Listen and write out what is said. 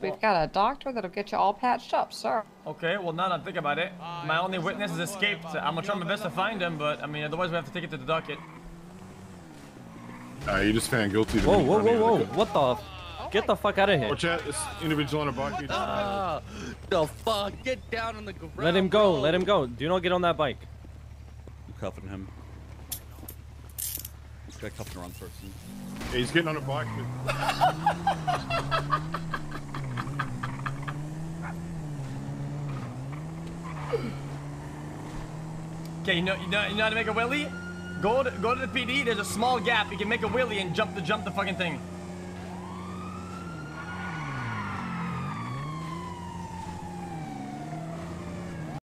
We've got a doctor that'll get you all patched up, sir. Okay, well, now that I think about it, my only witness has escaped. I'm gonna try my best to find him, but I mean, otherwise we have to take it to the docket. You just found guilty. Whoa, whoa, whoa, whoa! What the? Get the fuck out of here! Watch out! This individual on a bike. The fuck! Get down on the ground. Let him go! Let him go! Do not get on that bike. I'm cuffing him. This guy cuffing the wrong person. Yeah, he's getting on a bike. With... Okay, you know how to make a wheelie? Go to the PD. There's a small gap. You can make a wheelie and jump the fucking thing.